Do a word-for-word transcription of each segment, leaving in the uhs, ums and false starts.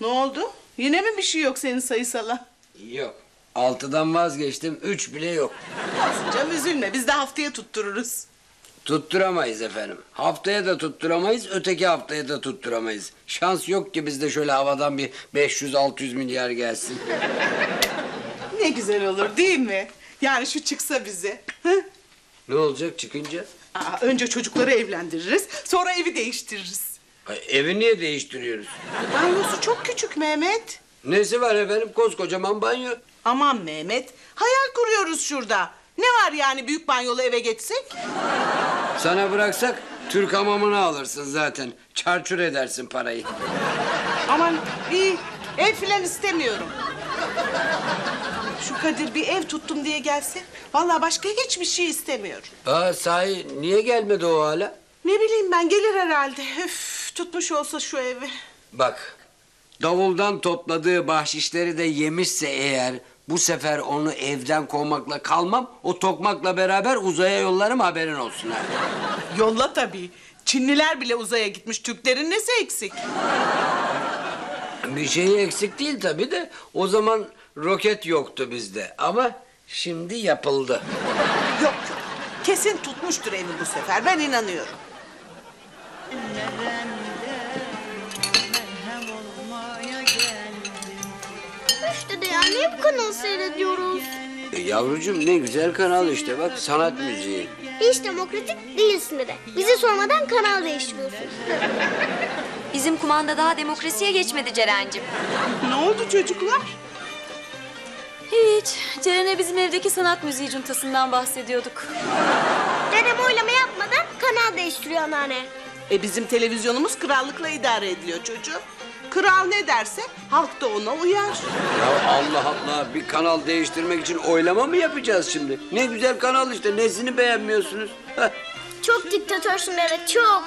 Ne oldu? Yine mi bir şey yok senin sayısala? Yok. Altıdan vazgeçtim, üç bile yok. Olsun canım, üzülme. Biz de haftaya tuttururuz. Tutturamayız efendim. Haftaya da tutturamayız, öteki haftaya da tutturamayız. Şans yok ki bizde şöyle havadan bir beş yüz altı yüz milyar gelsin. Ne güzel olur değil mi? Yani şu çıksa bize. Hı? Ne olacak çıkınca? Aa, önce çocukları evlendiririz, sonra evi değiştiririz. Ay, evi niye değiştiriyoruz? Banyosu çok küçük Mehmet. Nesi var efendim, koskocaman banyo. Aman Mehmet, hayal kuruyoruz şurada. Ne var yani büyük banyolu eve geçsek? Sana bıraksak Türk hamamını alırsın zaten. Çarçur edersin parayı. Aman iyi, ev filan istemiyorum. Şu Kadir bir ev tuttum diye gelse, vallahi başka hiçbir şey istemiyorum. Aa sahi, niye gelmedi o hala? Ne bileyim ben, gelir herhalde. Üf, tutmuş olsa şu evi. Bak, davuldan topladığı bahşişleri de yemişse eğer, bu sefer onu evden kovmakla kalmam, o tokmakla beraber uzaya yollarım, haberin olsun ha. Yolla tabii. Çinliler bile uzaya gitmiş, Türklerin nesi eksik? Bir şey eksik değil tabii de, o zaman roket yoktu bizde ama şimdi yapıldı. Yok, kesin tutmuştur evi bu sefer, ben inanıyorum. Dede ya, niye bu kanalı seyrediyoruz? E yavrucuğum, ne güzel kanal işte, bak sanat müziği. Hiç demokratik değilsin dede. Bizi sormadan kanal değiştiriyorsun. Bizim kumanda daha demokrasiye geçmedi Ceren'cim. Ne oldu çocuklar? Hiç. Ceren'e bizim evdeki sanat müziği cuntasından bahsediyorduk. Dedem oylama yapmadan kanal değiştiriyor anneanne. E bizim televizyonumuz krallıkla idare ediliyor çocuğum. Kral ne derse halk da ona uyar. Ya Allah Allah, bir kanal değiştirmek için oylama mı yapacağız şimdi? Ne güzel kanal işte, nesini beğenmiyorsunuz? Çok diktatörsün evet, çok.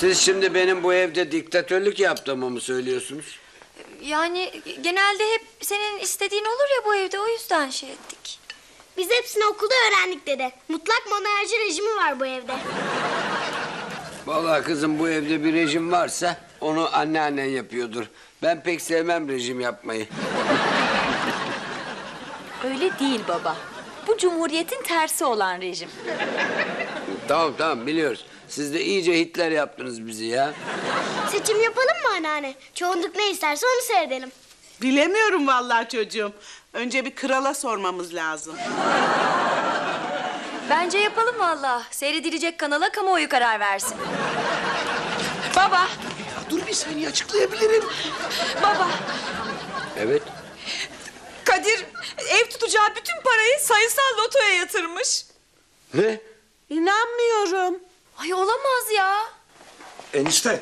Siz şimdi benim bu evde diktatörlük yaptığımı mı söylüyorsunuz? Yani genelde hep senin istediğin olur ya bu evde, o yüzden şey ettik. Biz hepsini okulda öğrendik dede. Mutlak monarşi rejimi var bu evde. Vallahi kızım, bu evde bir rejim varsa onu anneannen yapıyordur. Ben pek sevmem rejim yapmayı. Öyle değil baba. Bu cumhuriyetin tersi olan rejim. Tamam tamam, biliyoruz. Siz de iyice Hitler yaptınız bizi ya. Seçim yapalım mı anneanne? Çoğunluk ne isterse onu seyredelim. Bilemiyorum vallahi çocuğum. Önce bir krala sormamız lazım. Bence yapalım vallahi. Seyredilecek kanala kamuoyu karar versin. Baba. Ya dur bir saniye, açıklayabilirim. Baba. Evet. Kadir ev tutacağı bütün parayı sayısal lotoya yatırmış. Ne? İnanmıyorum. Ay olamaz ya. Enişte.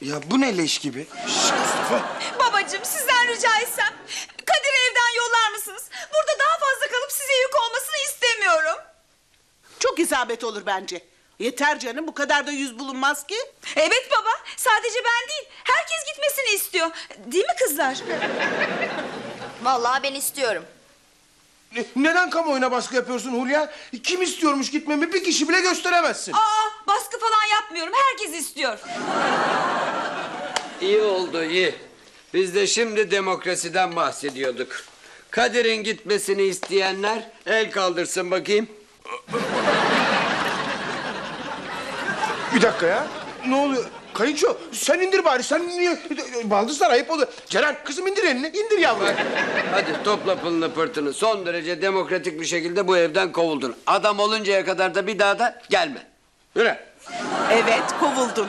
Ya bu ne leş gibi? Şşş Mustafa. Babacığım sizden rica etsem Kadir'i evden yollar mısınız? Burada daha fazla kalıp size yük olmasını istemiyorum. Çok isabet olur bence. Yeter canım, bu kadar da yüz bulunmaz ki. Evet baba, sadece ben değil. Herkes gitmesini istiyor. Değil mi kızlar? Vallahi ben istiyorum. Neden kamuoyuna baskı yapıyorsun Hulya? Kim istiyormuş gitmemi, bir kişi bile gösteremezsin. Aa, baskı falan yapmıyorum. Herkes istiyor. İyi oldu, iyi. Biz de şimdi demokrasiden bahsediyorduk. Kadir'in gitmesini isteyenler el kaldırsın bakayım. Bir dakika ya, ne oluyor? Kayınço, sen indir bari, sen niye? Baldızlar ayıp oluyor. Ceren, kızım indir elini, indir yavrum. Hadi topla pılını pırtını, son derece demokratik bir şekilde bu evden kovuldun. Adam oluncaya kadar da bir daha da gelme. Yürü. Evet, kovuldun.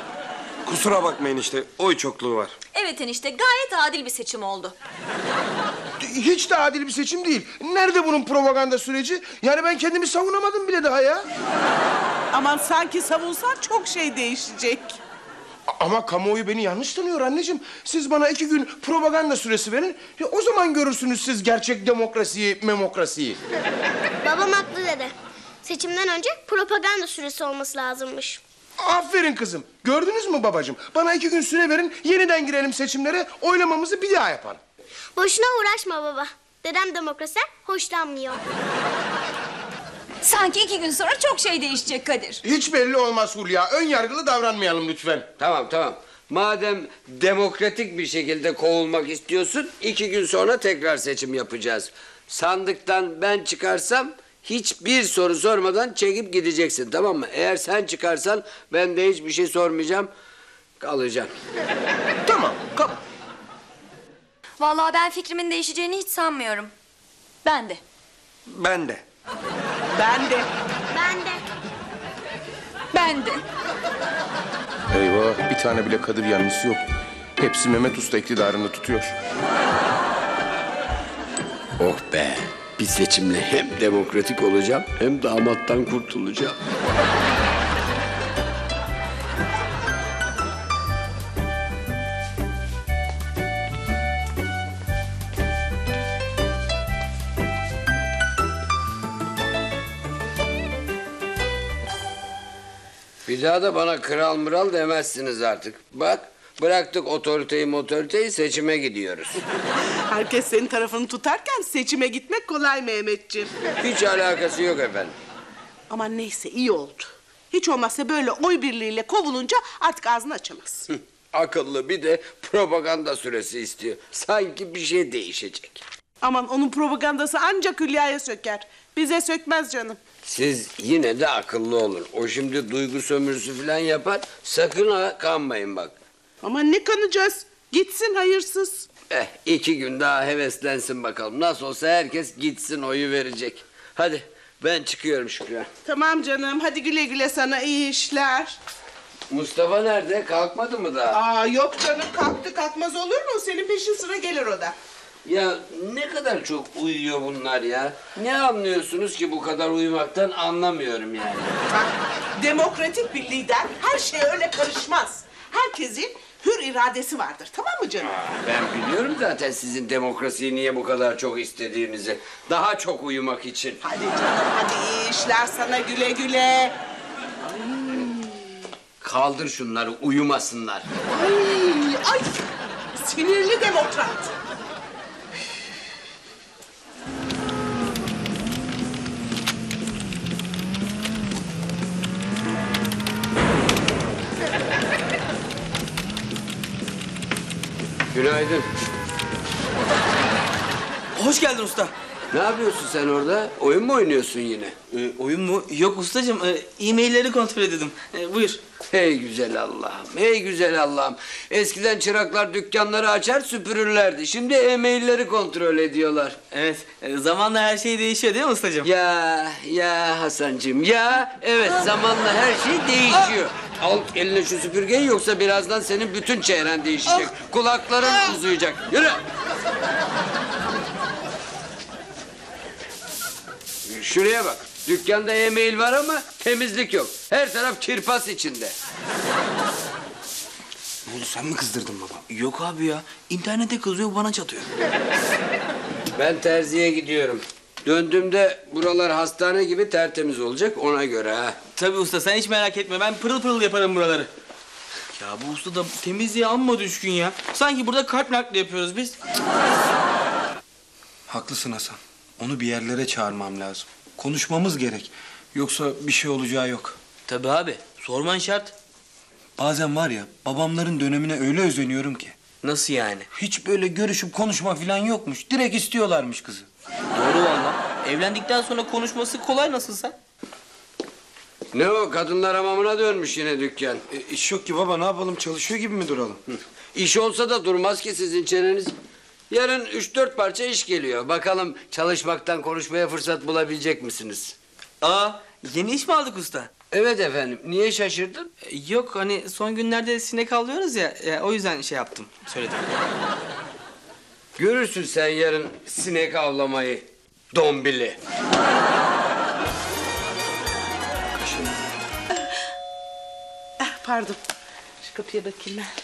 Kusura bakmayın işte, oy çokluğu var. Evet enişte, gayet adil bir seçim oldu. Hiç de adil bir seçim değil. Nerede bunun propaganda süreci? Yani ben kendimi savunamadım bile daha ya. Aman sanki savunsan çok şey değişecek. Ama kamuoyu beni yanlış tanıyor anneciğim. Siz bana iki gün propaganda süresi verin. Ya o zaman görürsünüz siz gerçek demokrasiyi, memokrasiyi. Babam haklı dede. Seçimden önce propaganda süresi olması lazımmış. Aferin kızım. Gördünüz mü babacığım? Bana iki gün süre verin, yeniden girelim seçimlere, oylamamızı bir daha yapalım. Boşuna uğraşma baba. Dedem demokrasiden hoşlanmıyor. Sanki iki gün sonra çok şey değişecek Kadir. Hiç belli olmaz Hulya. Ön yargılı davranmayalım lütfen. Tamam tamam. Madem demokratik bir şekilde kovulmak istiyorsun, iki gün sonra tekrar seçim yapacağız. Sandıktan ben çıkarsam hiçbir soru sormadan çekip gideceksin, tamam mı? Eğer sen çıkarsan ben de hiçbir şey sormayacağım, kalacağım. Tamam, kal. Vallahi ben fikrimin değişeceğini hiç sanmıyorum. Ben de. Ben de. Ben de. Ben de. Ben de. Eyvah, bir tane bile Kadir yanlısı yok. Hepsi Mehmet Usta iktidarında tutuyor. Oh be, bir seçimle hem demokratik olacağım, hem damattan kurtulacağım. Bir daha da bana kral mıral demezsiniz artık. Bak, bıraktık otoriteyi motoriteyi, seçime gidiyoruz. Herkes senin tarafını tutarken seçime gitmek kolay Mehmetciğim. Hiç alakası yok efendim. Ama neyse, iyi oldu. Hiç olmazsa böyle oy birliğiyle kovulunca artık ağzını açamaz. Hı, akıllı bir de propaganda süresi istiyor. Sanki bir şey değişecek. Aman onun propagandası ancak Hülya'ya söker. Bize sökmez canım. Siz yine de akıllı olun. O şimdi duygu sömürüsü falan yapar. Sakın ha, kanmayın bak. Ama ne kanacağız? Gitsin hayırsız. Eh, iki gün daha heveslensin bakalım. Nasıl olsa herkes gitsin, oyu verecek. Hadi ben çıkıyorum Şükrü. Tamam canım, hadi güle güle sana, iyi işler. Mustafa nerede? Kalkmadı mı daha? Aa, yok canım, kalktı kalkmaz olur mu? Senin peşin sıra gelir o da. Ya ne kadar çok uyuyor bunlar ya. Ne anlıyorsunuz ki bu kadar uyumaktan, anlamıyorum yani. Bak, demokratik bir lider her şeye öyle karışmaz. Herkesin hür iradesi vardır, tamam mı canım? Aa, ben biliyorum zaten sizin demokrasiyi niye bu kadar çok istediğinizi. Daha çok uyumak için. Hadi canım, hadi iyi işler sana, güle güle. Hmm. Kaldır şunları, uyumasınlar. Ay, ay, sinirli demokrat. Günaydın. Hoş geldin usta. Ne yapıyorsun sen orada? Oyun mu oynuyorsun yine? Ee, oyun mu? Yok ustacığım, e-mailleri kontrol ediyordum. E, buyur. Hey güzel Allah'ım, hey güzel Allah'ım. Eskiden çıraklar dükkanları açar süpürürlerdi. Şimdi e-mailleri kontrol ediyorlar. Evet, e, zamanla her şey değişiyor değil mi ustacığım? Ya, ya Hasancığım, ya. Evet, zamanla her şey değişiyor. Al eline şu süpürgeyi, yoksa birazdan senin bütün çehren değişecek. Kulakların uzayacak. Yürü! Şuraya bak. Dükkanda e-mail var ama temizlik yok. Her taraf kirpas içinde. Ne oldu, sen mi kızdırdın baba? Yok abi ya. İnternete kızıyor, bana çatıyor. Ben terziye gidiyorum. Döndüğümde buralar hastane gibi tertemiz olacak, ona göre ha. Tabii usta, sen hiç merak etme. Ben pırıl pırıl yaparım buraları. Ya bu usta da temizliğe amma düşkün ya. Sanki burada kalp nakli yapıyoruz biz. Haklısın Hasan. Onu bir yerlere çağırmam lazım. Konuşmamız gerek. Yoksa bir şey olacağı yok. Tabii abi, sorman şart. Bazen var ya, babamların dönemine öyle özeniyorum ki. Nasıl yani? Hiç böyle görüşüp konuşma falan yokmuş. Direkt istiyorlarmış kızı. Doğru valla. Evlendikten sonra konuşması kolay nasılsa. Ne o, kadınlar hamamına dönmüş yine dükkan. E, iş yok ki baba, ne yapalım? Çalışıyor gibi mi duralım? Hı. İş olsa da durmaz ki sizin çeneniz. Yarın üç dört parça iş geliyor. Bakalım çalışmaktan konuşmaya fırsat bulabilecek misiniz? Aa, yeni iş mi aldık usta? Evet efendim. Niye şaşırdın? Ee, yok hani son günlerde sinek avlıyoruz ya, e, o yüzden şey yaptım, söyledim. Görürsün sen yarın sinek avlamayı, dombili. Ah, pardon. Şu kapıya bakayım ben.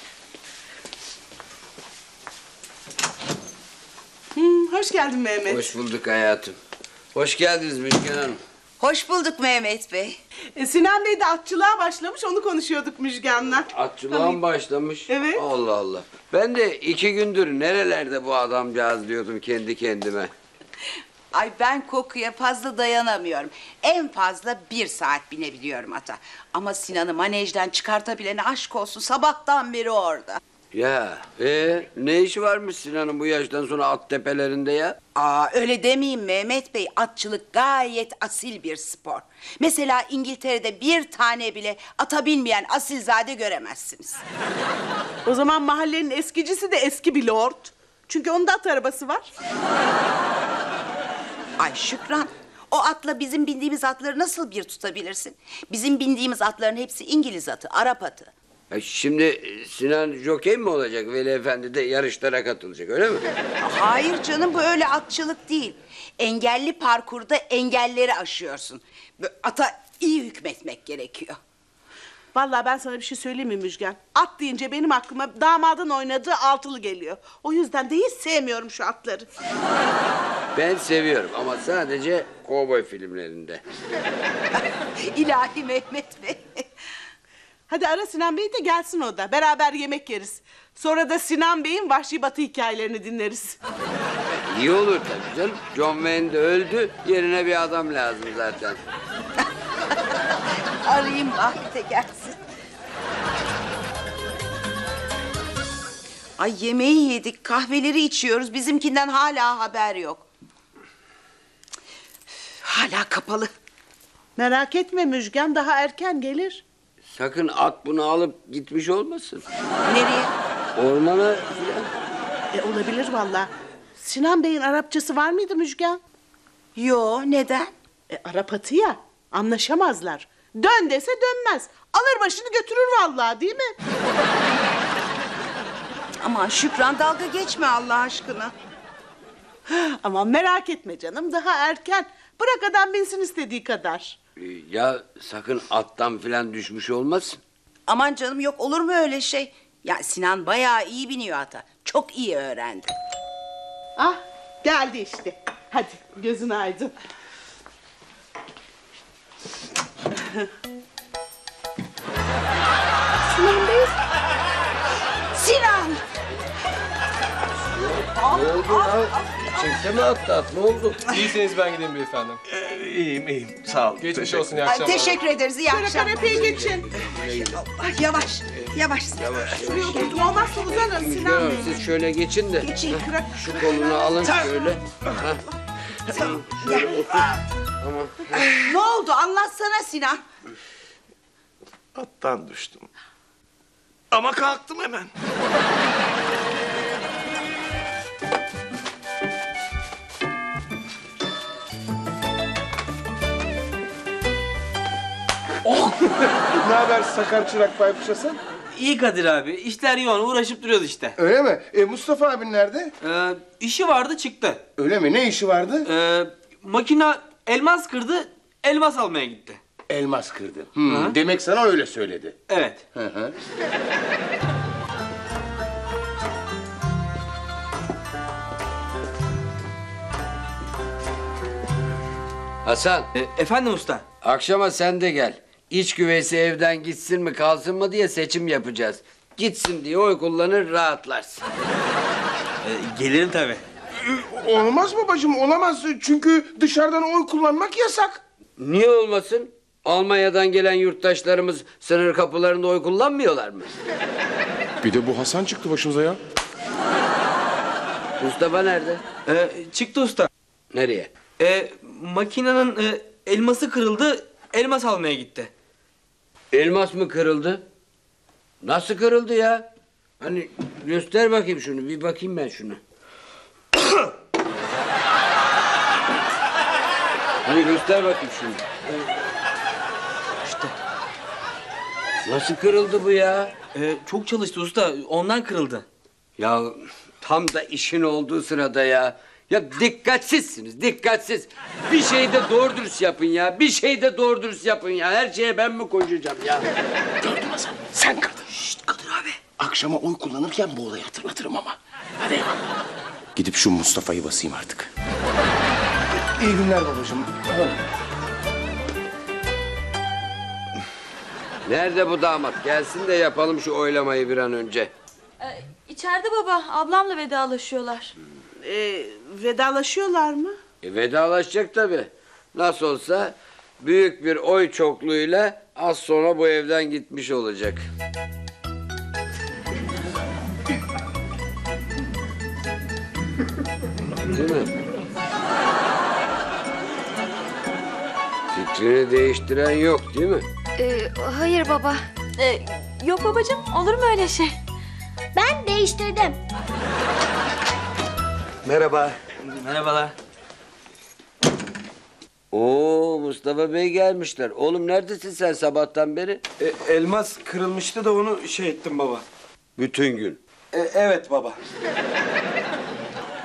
Hoş geldin Mehmet. Hoş bulduk hayatım. Hoş geldiniz Müşken Hanım. Hoş bulduk Mehmet Bey. E, Sinan Bey de atçılığa başlamış, onu konuşuyorduk Müjgan'la. Atçılığa mı başlamış? Evet. Allah Allah. Ben de iki gündür nerelerde bu adamcağız diyordum kendi kendime. Ay ben kokuya fazla dayanamıyorum. En fazla bir saat binebiliyorum ata. Ama Sinan'ı manejden çıkartabilene aşk olsun, sabahtan beri orada. Ya, ee, ne işi varmış Sinan'ın bu yaştan sonra at tepelerinde ya? Aa, öyle demeyin Mehmet Bey, atçılık gayet asil bir spor. Mesela İngiltere'de bir tane bile ata binmeyen asilzade göremezsiniz. O zaman mahallenin eskicisi de eski bir lord. Çünkü onda at arabası var. Ay Şükran, o atla bizim bindiğimiz atları nasıl bir tutabilirsin? Bizim bindiğimiz atların hepsi İngiliz atı, Arap atı. Şimdi Sinan jokey mi olacak? Veli Efendi de yarışlara katılacak, öyle mi? Hayır canım, bu öyle atçılık değil. Engelli parkurda engelleri aşıyorsun. Ata iyi hükmetmek gerekiyor. Vallahi ben sana bir şey söyleyeyim mi Müjgan? At deyince benim aklıma damadın oynadığı altılı geliyor. O yüzden de hiç sevmiyorum şu atları. Ben seviyorum ama sadece kovboy filmlerinde. İlahi Mehmet Bey. Hadi ara Sinan Bey'i de gelsin o da. Beraber yemek yeriz. Sonra da Sinan Bey'in Vahşi Batı hikayelerini dinleriz. İyi olur tabii canım. John Wayne de öldü. Yerine bir adam lazım zaten. Arayayım Bahmet'e gelsin. Ay yemeği yedik, kahveleri içiyoruz. Bizimkinden hala haber yok. Hala kapalı. Merak etme Müjgan, daha erken gelir. Sakın at bunu alıp gitmiş olmasın. Nereye? Ormana. E, olabilir vallahi. Sinan Bey'in Arapçası var mıydı Müjgan? Yo, neden? E, Arap atı ya, anlaşamazlar. Dön dese dönmez. Alır başını götürür vallahi, değil mi? Aman Şükran, dalga geçme Allah aşkına. Aman merak etme canım, daha erken. Bırak adam binsin istediği kadar. Ya sakın attan filan düşmüş olmasın. Aman canım, yok olur mu öyle şey? Ya Sinan bayağı iyi biniyor ata. Çok iyi öğrendi. Ah, geldi işte. Hadi gözün aydın. Sinan Bey. Sinan. Ne oldu lan? Çekte mi attı at? Ne oldu? İyisiniz, ben gideyim beyefendi. Ee, iyiyim, iyim. Sağ olun. Geçmiş olsun, iyi akşamlar. Teşekkür ederiz, iyi akşamlar. Şöyle kanepeye geçin. Yavaş, yavaş. Yavaş. Şuraya oturdum, olmazsa uzanın Sinan Bey. Siz şöyle geçin de. Geçin. Şu kolunu alın şöyle. Tamam. Tamam. Ne oldu? Anlatsana Sinan. Attan düştüm. Ama kalktım hemen. Oh! Ne haber Sakar Çırak Baykuş Hasan? İyi Kadir abi, işler yoğun, uğraşıp duruyoruz işte. Öyle mi? E, Mustafa abin nerede? Ee, işi vardı, çıktı. Öyle mi? Ne işi vardı? Ee, makina elmas kırdı, elmas almaya gitti. Elmas kırdı. Hmm, demek sana öyle söyledi. Evet. Hı hı. Hasan. E, efendim usta. Akşama sen de gel. İç güveysi evden gitsin mi kalsın mı diye seçim yapacağız. Gitsin diye oy kullanır, rahatlarsın. E, gelirim tabii. E, olmaz mı bacım, olamaz. Çünkü dışarıdan oy kullanmak yasak. Niye olmasın? Almanya'dan gelen yurttaşlarımız sınır kapılarında oy kullanmıyorlar mı? Bir de bu Hasan çıktı başımıza ya. Mustafa nerede? E, çıktı usta. Nereye? E, makinenin e, elması kırıldı, elmas almaya gitti. Elmas mı kırıldı? Nasıl kırıldı ya? Hani göster bakayım şunu, bir bakayım ben şunu. Hani göster bakayım şunu. İşte. Nasıl kırıldı bu ya? Ee, çok çalıştı usta, ondan kırıldı. Ya tam da işin olduğu sırada ya. Ya dikkatsizsiniz, dikkatsiz. Bir şey de doğru dürüst yapın ya. Bir şey de doğru dürüst yapın ya. Her şeye ben mi koşacağım ya? Gördün Hasan, sen kırdın. Şşt Kadir abi. Akşama oy kullanırken bu olayı hatırlatırım ama. Hadi. Gidip şu Mustafa'yı basayım artık. İyi günler babacığım. Nerede bu damat? Gelsin de yapalım şu oylamayı bir an önce. Ee, içeride baba, ablamla vedalaşıyorlar. Ee, vedalaşıyorlar mı? E vedalaşacak tabii. Nasıl olsa büyük bir oy çokluğuyla az sonra bu evden gitmiş olacak. Değil mi? Fikrini değiştiren yok değil mi? Ee, hayır baba. Ee, yok babacığım, olur mu öyle şey? Ben değiştirdim. Merhaba. Merhabalar. Oo, Mustafa Bey gelmişler. Oğlum neredesin sen sabahtan beri? E, elmas kırılmıştı da onu şey ettim baba. Bütün gün? E, evet baba.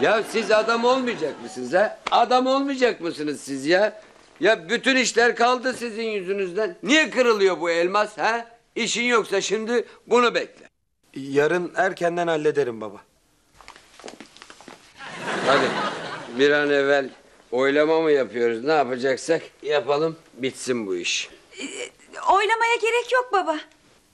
Ya siz adam olmayacak mısınız ha? Adam olmayacak mısınız siz ya? Ya bütün işler kaldı sizin yüzünüzden. Niye kırılıyor bu elmas ha? İşin yoksa şimdi bunu bekle. Yarın erkenden hallederim baba. Hadi bir an evvel oylama mı yapıyoruz? Ne yapacaksak yapalım, bitsin bu iş. E, oylamaya gerek yok baba.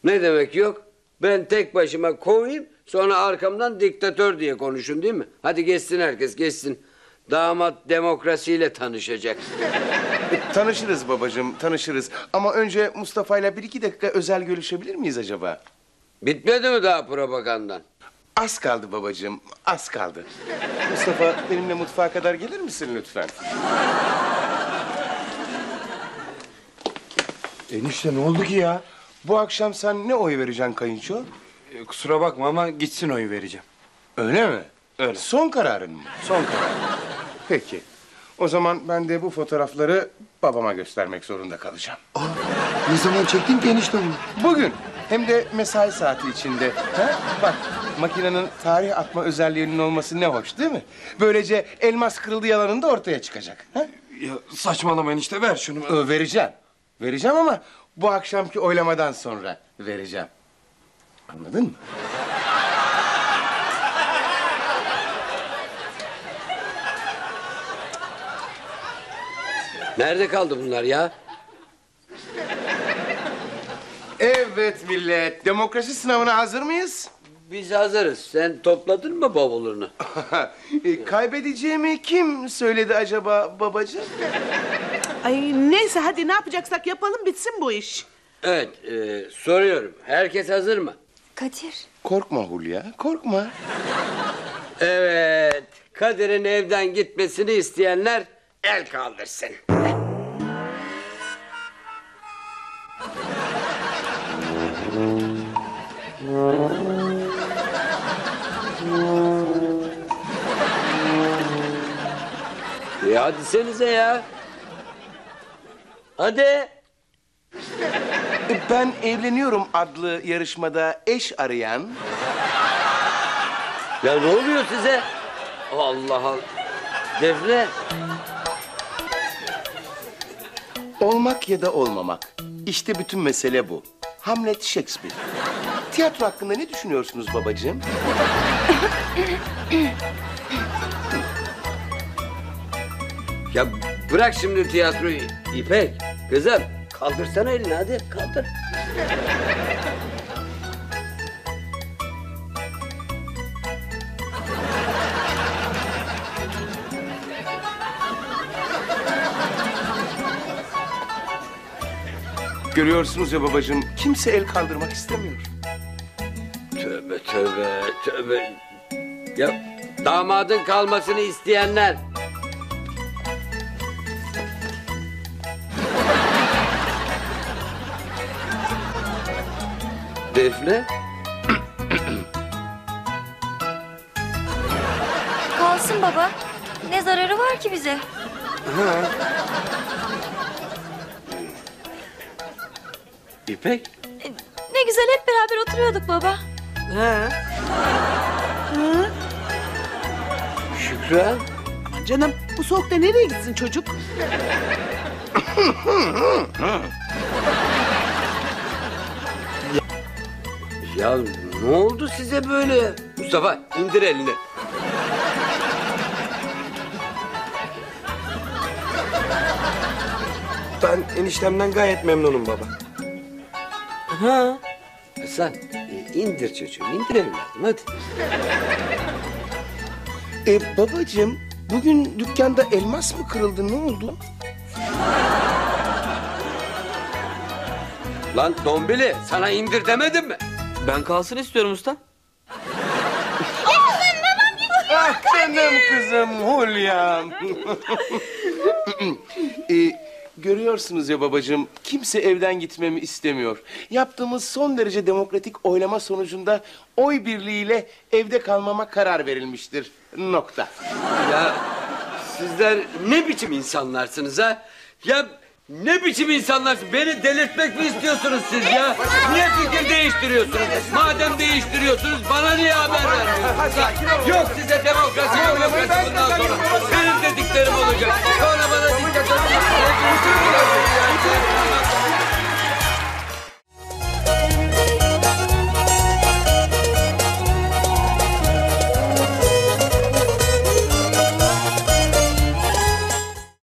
Ne demek yok? Ben tek başıma kovayım, sonra arkamdan diktatör diye konuşun değil mi? Hadi geçsin herkes, geçsin. Damat demokrasiyle tanışacak. E, tanışırız babacığım, tanışırız. Ama önce Mustafa'yla bir iki dakika özel görüşebilir miyiz acaba? Bitmedi mi daha propagandan? Az kaldı babacığım, az kaldı. Mustafa, benimle mutfağa kadar gelir misin lütfen? Enişte ne oldu ki ya? Bu akşam sen ne oy vereceksin kayınço? E, kusura bakma ama gitsin oyu vereceğim. Öyle mi? Öyle. Son kararın mı? Son kararın. Peki. O zaman ben de bu fotoğrafları babama göstermek zorunda kalacağım. Aa, ne zaman çektin ki enişte onu? Bugün. Hem de mesai saati içinde. Ha? Bak, makinenin tarih atma özelliğinin olması ne hoş değil mi? Böylece elmas kırıldı yalanın da ortaya çıkacak. Ha? Ya saçmalama enişte, ver şunu. Ee, vereceğim. Vereceğim ama bu akşamki oylamadan sonra vereceğim. Anladın mı? Nerede kaldı bunlar ya? Evet millet, demokrasi sınavına hazır mıyız? Biz hazırız. Sen topladın mı bavulunu? e, kaybedeceğimi kim söyledi acaba babacığım? Ay neyse, hadi ne yapacaksak yapalım, bitsin bu iş. Evet, e, soruyorum. Herkes hazır mı? Kadir. Korkma Hulya, korkma. Evet, Kadir'in evden gitmesini isteyenler el kaldırsın. E hadi senize ya. Hadi. Ben evleniyorum adlı yarışmada eş arayan... Ya ne oluyor size? Allah Allah. Defne. Olmak ya da olmamak. İşte bütün mesele bu. Hamlet Shakespeare. Tiyatro hakkında ne düşünüyorsunuz babacığım? Ya bırak şimdi tiyatroyu İpek. Kızım kaldırsana elini hadi, kaldır. Görüyorsunuz ya babacığım, kimse el kaldırmak istemiyor. Tövbe tövbe tövbe. Ya damadın kalmasını isteyenler. Defne. Kalsın baba. Ne zararı var ki bize? Ha. İpek. Ne güzel hep beraber oturuyorduk baba. Ha. Hı? Şükrü. Aman canım, bu soğukta nereye gitsin çocuk? Ya ne oldu size böyle? Mustafa indir elini. Ben eniştemden gayet memnunum baba. Ha. Sen indir çocuğum, indir evladım hadi. E, babacığım Bugün dükkanda elmas mı kırıldı, ne oldu? Lan Dombili, sana indir demedim mi? Ben kalsın istiyorum usta. Ah canım kızım, Hulya'm. ee, görüyorsunuz ya babacığım, kimse evden gitmemi istemiyor. Yaptığımız son derece demokratik oylama sonucunda oy birliğiyle evde kalmama karar verilmiştir. Nokta. Ya sizler ne biçim insanlarsınız ha? Ya ne biçim insanlarsınız? Beni delirtmek mi istiyorsunuz siz ya? Niye fikir değiştiriyorsunuz? Madem değiştiriyorsunuz bana niye haber vermiyorsunuz? Yok size demokrasi, demokrasi bundan sonra. Benim dediklerim olacak. Sonra bana dikkat edin.